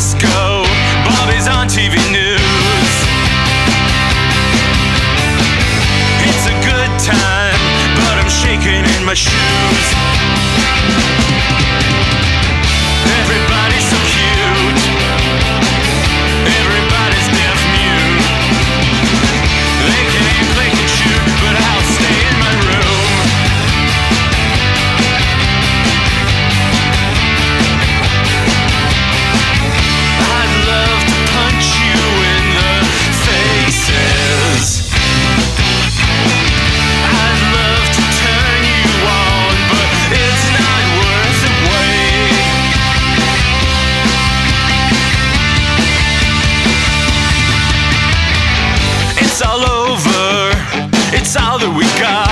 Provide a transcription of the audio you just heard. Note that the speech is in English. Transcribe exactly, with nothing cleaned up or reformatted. Fresco, Bobby's on T V News. It's a good time, but I'm shaking in my shoes. Everybody's so cute, everybody's deaf mute. They can aim, they can shoot, but I'll stay in my room. It's all over, it's all that we got.